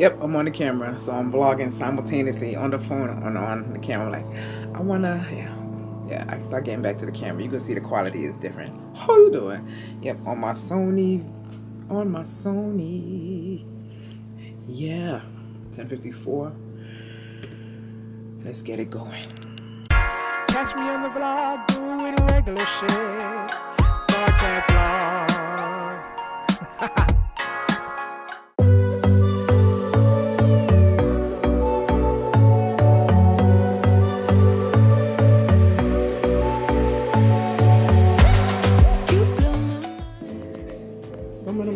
Yep, I'm on the camera, so I'm vlogging simultaneously on the phone on the camera. Like, I wanna, yeah. I can start getting back to the camera. You can see the quality is different. How you doing? Yep, on my Sony, yeah, 1054. Let's get it going. Catch me on the vlog doing regular shit, so I can't vlog.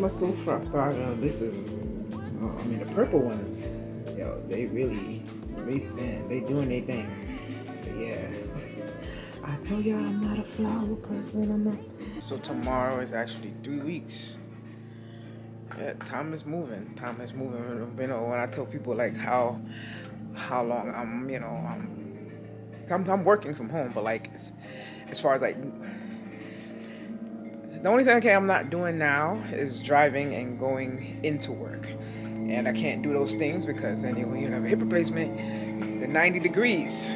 Still thriving. This is, I mean, the purple ones, yo, they really, they stand, they doing their thing. But yeah, I tell y'all I'm not a flower person. I'm not. So tomorrow is actually 3 weeks. Yeah, time is moving. Time is moving. You know, when I tell people like how long I'm, you know, I'm working from home, but like as far as like. The only thing I'm not doing now is driving and going into work. And I can't do those things because anyway, you have a hip replacement, the 90 degrees.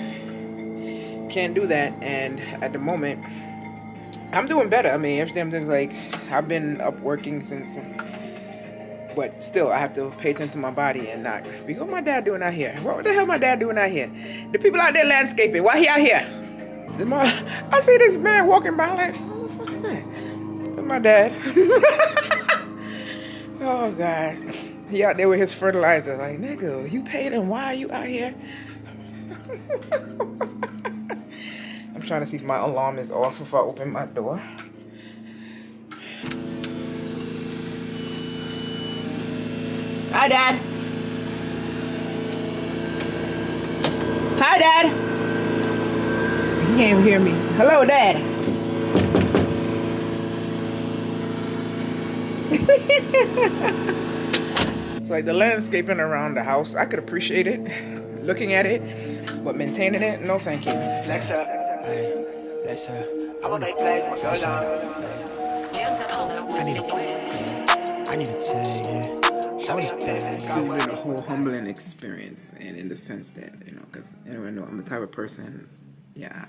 Can't do that. And at the moment, I'm doing better. I mean, everything's like, I've been up working since, but still I have to pay attention to my body and not, what my dad doing out here? What the hell my dad doing out here? The people out there landscaping, why he out here? I see this man walking by like, what the fuck is that? My dad. Oh God, he out there with his fertilizer. Like, nigga, you paid him. Why are you out here? I'm trying to see if my alarm is off if I open my door. Hi, Dad. Hi, Dad. He can't even hear me. Hello, Dad. It's like the landscaping around the house, I could appreciate it, looking at it, but maintaining it, no thank you. Bless her. Hey, bless her. I wanna bless her. Hey. I need a tag, yeah. I want a bag. This has been a whole humbling experience, and in the sense that, you know, because anyone know I'm the type of person, yeah.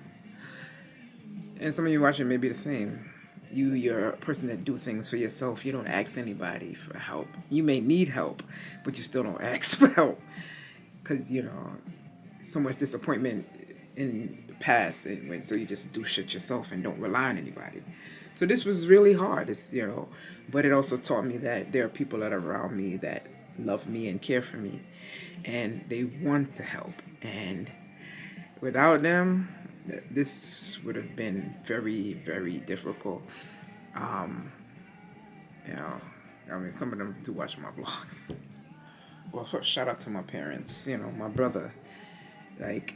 And some of you watching may be the same. You're a person that do things for yourself. You don't ask anybody for help. You may need help, but you still don't ask for help. Because, you know, so much disappointment in the past. And so you just do shit yourself and don't rely on anybody. So this was really hard, it's, you know. But it also taught me that there are people that are around me that love me and care for me. And they want to help. And without them, this would have been very, very difficult. You know, I mean, some of them do watch my vlogs. Well, first, shout out to my parents, you know, my brother. Like,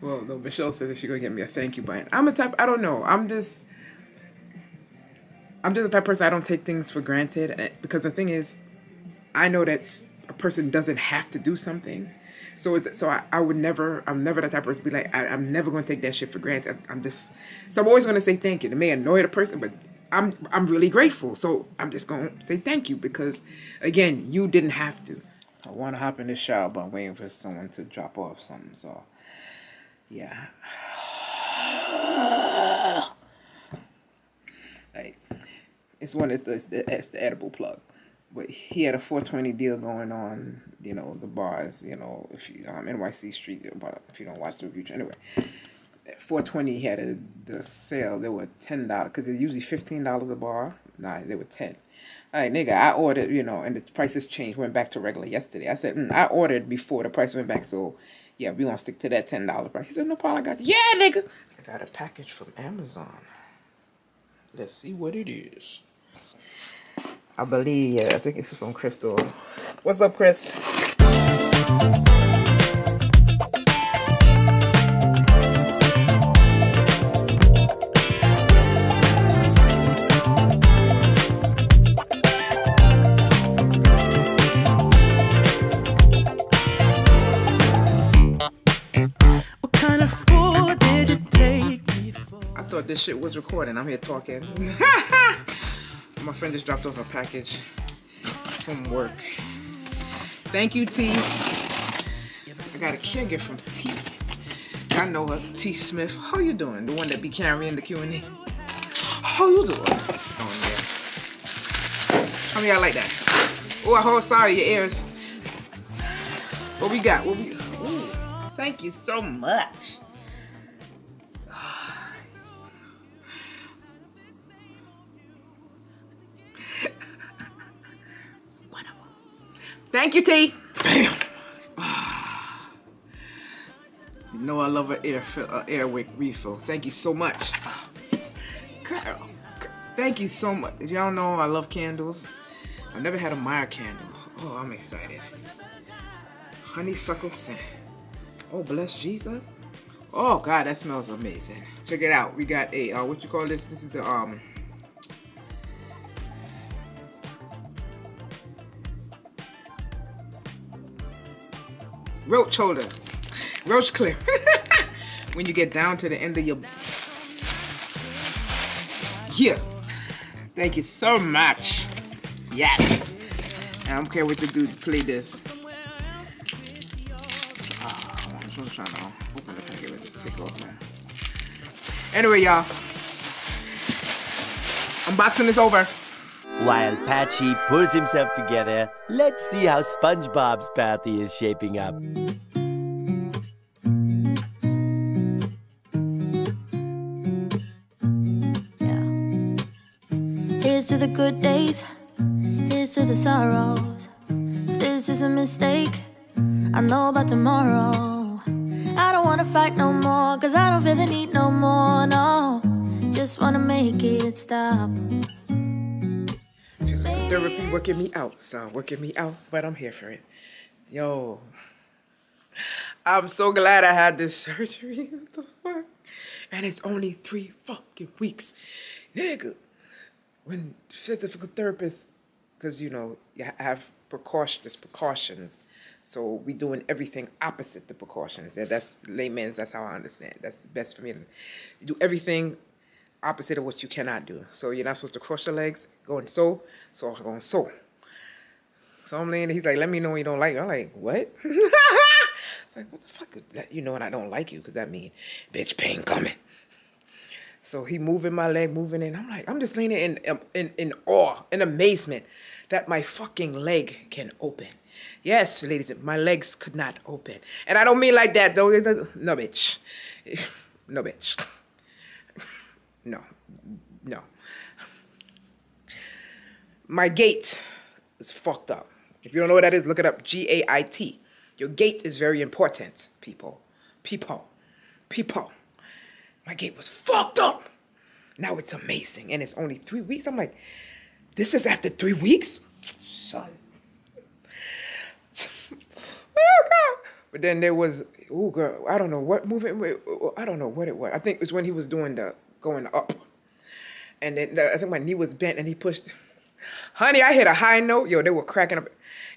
well, though Michelle says that she's gonna get me a thank you button. I'm a type, I don't know, I'm just the type of person, I don't take things for granted. Because the thing is, I know that a person doesn't have to do something. So I would never, I'm never that type of person to be like, I'm never going to take that shit for granted. So I'm always going to say thank you. It may annoy the person, but I'm really grateful. So I'm just going to say thank you because, again, you didn't have to. I want to hop in the shower, but I'm waiting for someone to drop off something. So, yeah. Like, it's one that's the edible plug. But he had a 420 deal going on, you know, the bars, you know, if you, NYC Street, if you don't watch the future, anyway. At 420, he had the sale, they were $10, because it's usually $15 a bar. Nah, they were 10. All right, nigga, I ordered, you know, and the prices changed, went back to regular yesterday. I said, I ordered before the price went back, so, yeah, we gonna stick to that $10 price. He said, no problem, I got yeah, nigga! I got a package from Amazon. Let's see what it is. I believe, yeah, I think it's from Crystal. What's up, Chris? What kind of food did you take me for? I thought this shit was recording. I'm here talking. My friend just dropped off a package from work. Thank you, T. I got a care gift from T. I know her, T. Smith. How you doing? The one that be carrying the Q&A. How you doing? Oh, yeah. How many y'all like that? Oh, I'm so sorry, your ears. What we got? What we? Ooh, thank you so much. Thank you, T. Bam. You know I love an airwick refill. Thank you so much. Girl, thank you so much. Y'all know I love candles. I've never had a Meyer candle. Oh, I'm excited. Honeysuckle scent. Oh, bless Jesus. Oh, God, that smells amazing. Check it out. We got a, what you call this? This is the, roach holder, roach clip. When you get down to the end of your, yeah. Thank you so much. Yes. I don't care what you do to play this. I'm just trying to open it and get ready to take off now. Anyway, y'all, unboxing is over. While Patchy pulls himself together, let's see how SpongeBob's party is shaping up. Yeah. Here's to the good days, here's to the sorrows. If this is a mistake, I know about tomorrow. I don't wanna fight no more, cause I don't feel the need no more, no. Just wanna make it stop. Therapy working me out, so working me out, but I'm here for it. Yo, I'm so glad I had this surgery. What the fuck? And it's only 3 fucking weeks, nigga. When physical therapists, because you know you have precautions, so we doing everything opposite the precautions. And that's layman's. That's how I understand. That's the best for me. You do everything opposite of what you cannot do. So you're not supposed to cross your legs, go and sew, so I go and sew. So I'm laying there, he's like, let me know when you don't like me. I'm like, what? It's like, what the fuck? You know when I don't like you, because that means, bitch, pain coming. So he moving my leg, moving it. I'm like, I'm just laying there in awe, in amazement that my fucking leg can open. Yes, ladies, my legs could not open. And I don't mean like that, though. No, bitch. No, bitch. No, no. My gait is fucked up. If you don't know what that is, look it up. G-A-I-T. Your gait is very important, people. People. My gait was fucked up. Now it's amazing. And it's only 3 weeks. I'm like, this is after 3 weeks? Son. Oh, God. But then there was, oh, girl, I don't know what movement. I don't know what it was. I think it was when he was doing the going up. And then I think my knee was bent and he pushed. Honey, I hit a high note. Yo, they were cracking up.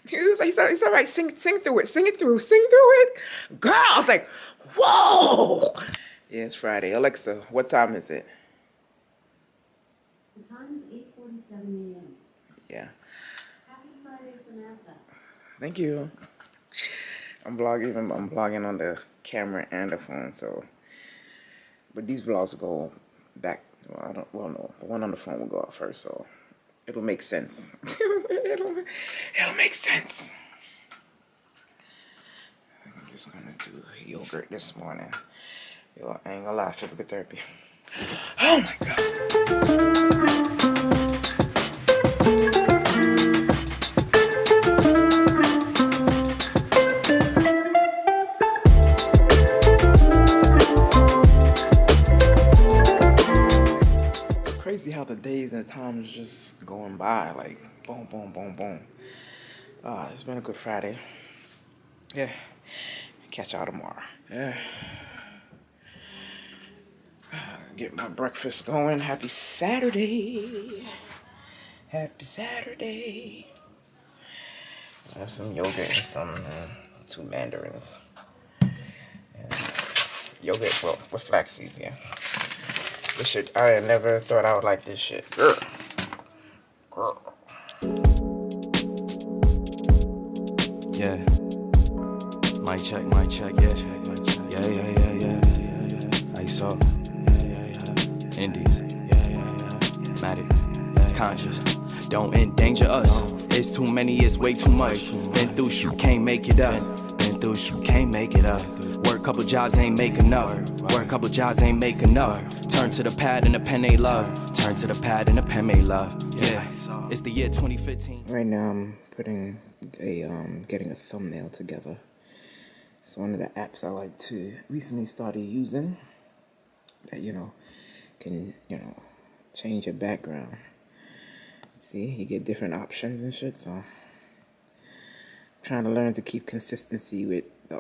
He was like, it's all right, sing through it. Sing through it. Girl, I was like, whoa. Yeah, it's Friday. Alexa, what time is it? The time is 8:47 a.m. Yeah. Happy Friday, Samantha. Thank you. I'm vlogging on the camera and the phone, so. But these vlogs will go back. Well, I don't. Well, no, the one on the phone will go out first, so it'll make sense. it'll make sense. I'm just gonna do yogurt this morning. Yo, I ain't gonna lie, physical therapy. Oh my God. See how the days and the times just going by, like boom, boom, boom, boom. It's been a good Friday. Yeah, catch y'all tomorrow. Yeah, get my breakfast going. Happy Saturday. Happy Saturday. I have some yogurt and some 2 mandarins. And yogurt with flax seeds, yeah. This shit, I never thought I would like this shit. Girl. Yeah. Mic check, yeah. Yeah, yeah, yeah, yeah, yeah, yeah. ISO. Yeah, yeah, yeah. Indies. Yeah, yeah, yeah. Matic. Conscious. Don't endanger us. It's too many, it's way too much. Been through shit, can't make it up. Been through shit, can't make it up. Work couple jobs, ain't make enough. Work couple jobs, ain't make enough. Turn to the pad and the pen they love. Turn to the pad and the pen they love. Yeah. It's the year 2015. Right now I'm putting a getting a thumbnail together. It's one of the apps I like to recently started using that, you know, can, you know, change your background. See, you get different options and shit, so I'm trying to learn to keep consistency with the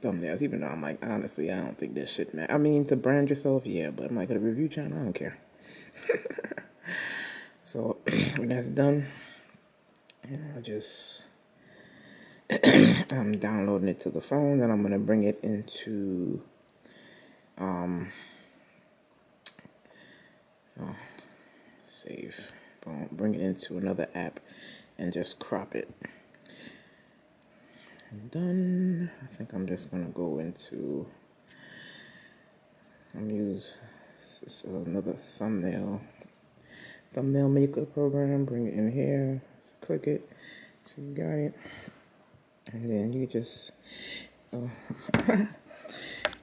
thumbnails, even though I'm like, honestly, I don't think this shit matters. I mean, to brand yourself, yeah, but I'm like, at a review channel, I don't care. So when that's done, you know, just I'm downloading it to the phone, then I'm gonna bring it into save. Boom, bring it into another app and just crop it. I'm done. I think I'm just gonna go into. I'm gonna use another thumbnail. Thumbnail makeup program, bring it in here, just click it, so you got it, and then you just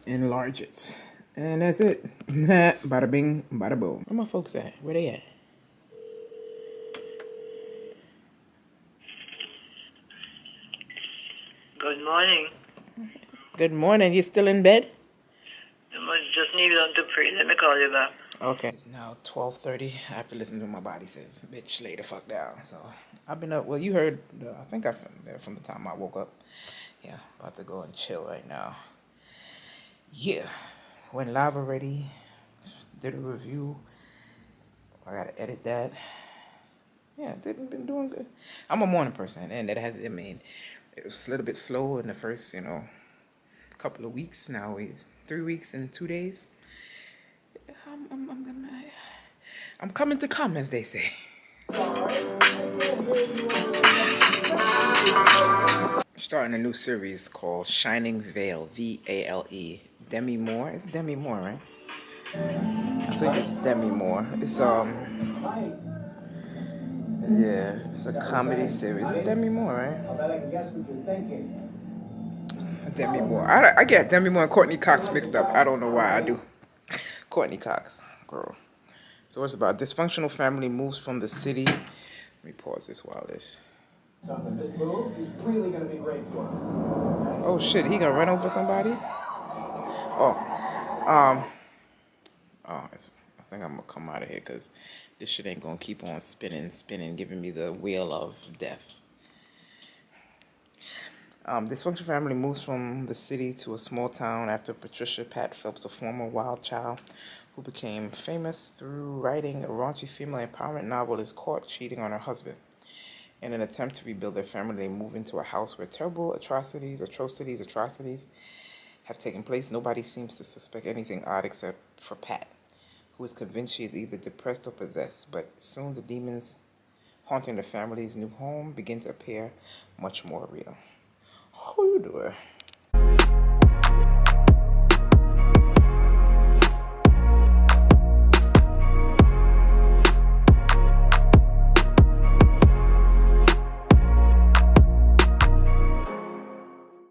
enlarge it, and that's it. Bada bing, bada boom. Where my folks at? Where they at? Good morning. Good morning. You still in bed? I just need them to pray. Let me call you back. Okay. It's now 12:30. I have to listen to what my body says. Bitch, lay the fuck down. So I've been up. Well, you heard. I think I've been there from the time I woke up. Yeah, about to go and chill right now. Yeah, went live already. Did a review. I gotta edit that. Yeah, been doing good. I'm a morning person, and that has. I mean, it was a little bit slow in the first, you know, couple of weeks. Now it's 3 weeks and 2 days. I'm coming to come, as they say. Starting a new series called Shining Vale, V-A-L-E. Demi Moore. It's Demi Moore, right? I think it's Demi Moore. It's yeah, it's a comedy series. It's Demi Moore, right? Demi Moore. I get Demi Moore and Courtney Cox mixed up. I don't know why I do. Courtney Cox, girl. So it's about dysfunctional family moves from the city. Let me pause this while this. This move is really gonna be great for us. Oh shit, he gonna run over somebody? Oh, I think I'm gonna come out of here because this shit ain't gonna keep on spinning, giving me the wheel of death. Dysfunctional family moves from the city to a small town after Patricia Phelps, a former wild child who became famous through writing a raunchy female empowerment novel, is caught cheating on her husband. In an attempt to rebuild their family, they move into a house where terrible atrocities have taken place. Nobody seems to suspect anything odd except for Pat, who is convinced she is either depressed or possessed, but soon the demons haunting the family's new home begin to appear much more real. How you doing?